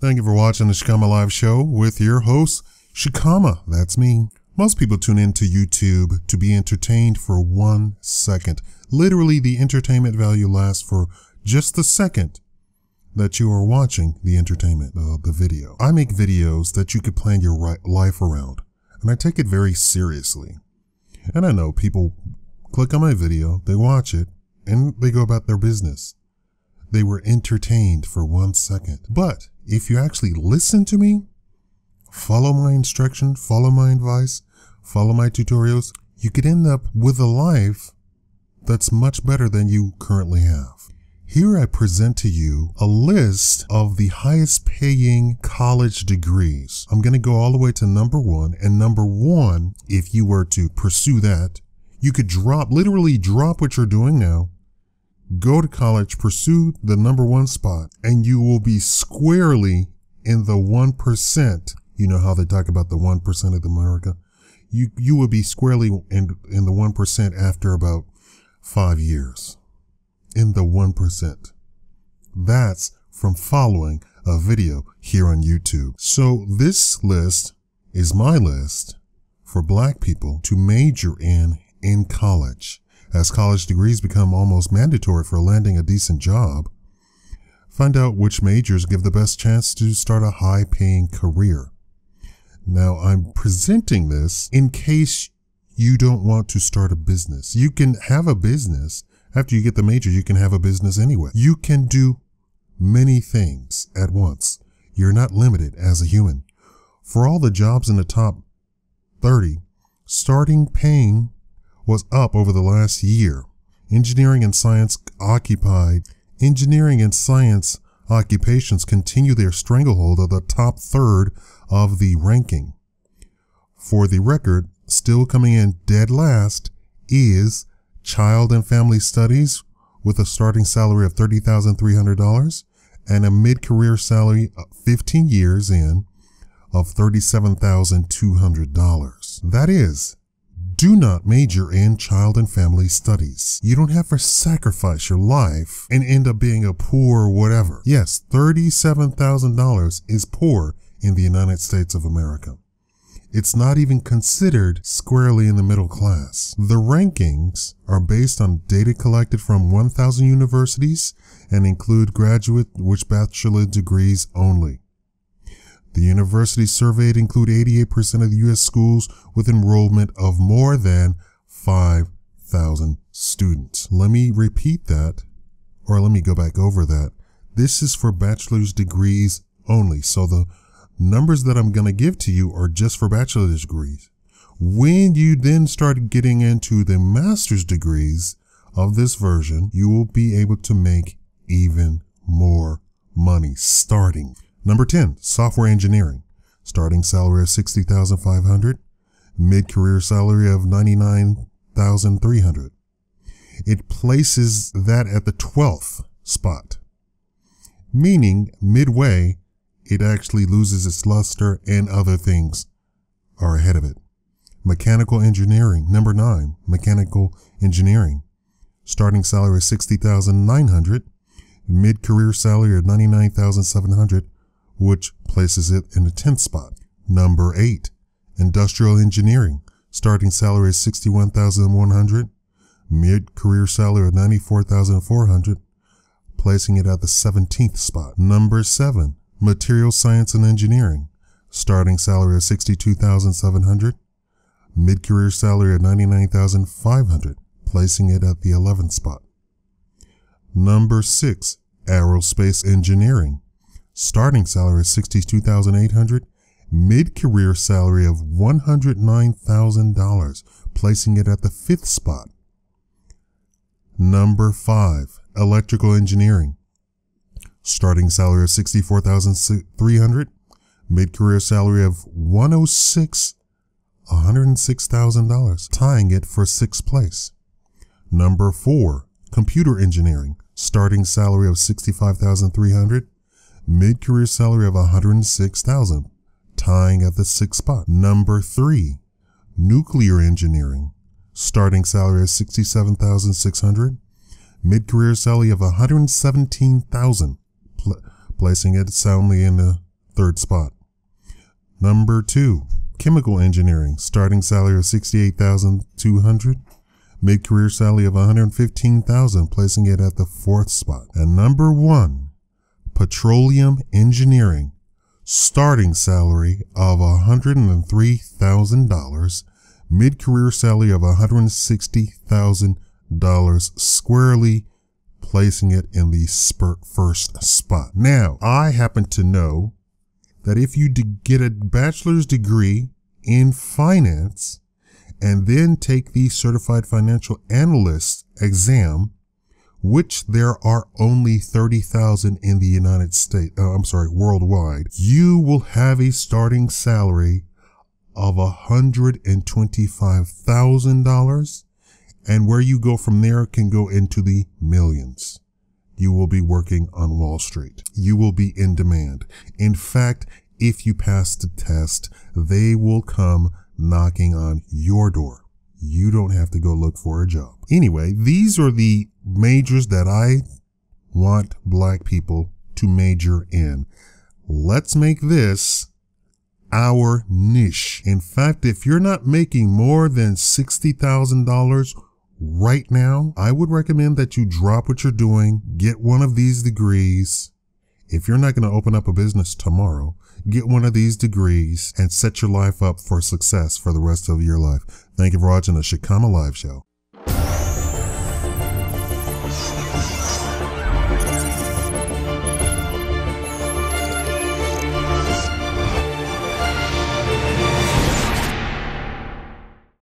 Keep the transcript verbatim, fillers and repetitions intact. Thank you for watching the Shikama Live Show with your host, Shikama. That's me. Most people tune into YouTube to be entertained for one second. Literally, the entertainment value lasts for just the second that you are watching the entertainment of the video. I make videos that you could plan your life around, and I take it very seriously. And I know people click on my video, they watch it, and they go about their business. They were entertained for one second. But if you actually listen to me, follow my instruction, follow my advice, follow my tutorials, you could end up with a life that's much better than you currently have. Here I present to you a list of the highest paying college degrees. I'm going to go all the way to number one. And number one, if you were to pursue that, you could drop, literally drop what you're doing now, go to college, pursue the number one spot, and you will be squarely in the one percent. You know how they talk about the one percent of America? You, you will be squarely in, in the one percent after about five years. In the one percent. That's from following a video here on YouTube. So this list is my list for black people to major in in college. As college degrees become almost mandatory for landing a decent job, find out which majors give the best chance to start a high-paying career. Now, I'm presenting this in case you don't want to start a business. You can have a business. After you get the major, you can have a business anyway. You can do many things at once. You're not limited as a human. For all the jobs in the top thirty, starting paying was up over the last year. Engineering and science occupied. Engineering and science occupations continue their stranglehold of the top third of the ranking. For the record, still coming in dead last is Child and Family Studies with a starting salary of thirty thousand three hundred dollars and a mid-career salary fifteen years in of thirty-seven thousand two hundred dollars. That is, do not major in Child and Family Studies. You don't have to sacrifice your life and end up being a poor whatever. Yes, thirty-seven thousand dollars is poor in the United States of America. It's not even considered squarely in the middle class. The rankings are based on data collected from one thousand universities and include graduate with bachelor degrees only. The universities surveyed include eighty-eight percent of the U S schools with enrollment of more than five thousand students. Let me repeat that, or let me go back over that. This is for bachelor's degrees only. So the numbers that I'm going to give to you are just for bachelor's degrees. When you then start getting into the master's degrees of this version, you will be able to make even more money starting. Number ten, software engineering. Starting salary of sixty thousand five hundred dollars, mid-career salary of ninety-nine thousand three hundred dollars. It places that at the twelfth spot, meaning midway, it actually loses its luster and other things are ahead of it. Mechanical engineering, number nine, mechanical engineering. Starting salary of sixty thousand nine hundred dollars, mid-career salary of ninety-nine thousand seven hundred dollars, which places it in the tenth spot. Number eight, industrial engineering. Starting salary is sixty-one thousand one hundred dollars, mid-career salary of ninety-four thousand four hundred dollars, placing it at the seventeenth spot. Number seven, material science and engineering. Starting salary of sixty-two thousand seven hundred dollars, mid-career salary of ninety-nine thousand five hundred dollars, placing it at the eleventh spot. Number six, aerospace engineering. Starting salary is sixty-two thousand eight hundred dollars, mid-career salary of one hundred nine thousand dollars, placing it at the fifth spot. Number five, electrical engineering. Starting salary of sixty-four thousand three hundred dollars, mid-career salary of one hundred six thousand dollars, tying it for sixth place. Number four, computer engineering. Starting salary of sixty-five thousand three hundred dollars, mid-career salary of one hundred six thousand dollars, tying at the sixth spot. Number three, nuclear engineering. Starting salary of sixty-seven thousand six hundred dollars, mid-career salary of one hundred seventeen thousand dollars, pl placing it soundly in the third spot. Number two, chemical engineering, starting salary of sixty-eight thousand two hundred dollars, mid-career salary of one hundred fifteen thousand dollars, placing it at the fourth spot. And number one, petroleum engineering, starting salary of one hundred three thousand dollars, mid-career salary of one hundred sixty thousand dollars, squarely placing it in the first spot. Now, I happen to know that if you get a bachelor's degree in finance and then take the Certified Financial Analyst exam, which there are only thirty thousand in the United States, uh, I'm sorry, worldwide, you will have a starting salary of one hundred twenty-five thousand dollars, and where you go from there can go into the millions. You will be working on Wall Street. You will be in demand. In fact, if you pass the test, they will come knocking on your door. You don't have to go look for a job. Anyway, these are the majors that I want black people to major in. Let's make this our niche. In fact, if you're not making more than sixty thousand dollars right now, I would recommend that you drop what you're doing, get one of these degrees. If you're not going to open up a business tomorrow, get one of these degrees and set your life up for success for the rest of your life. Thank you for watching the Shikaama Live Show.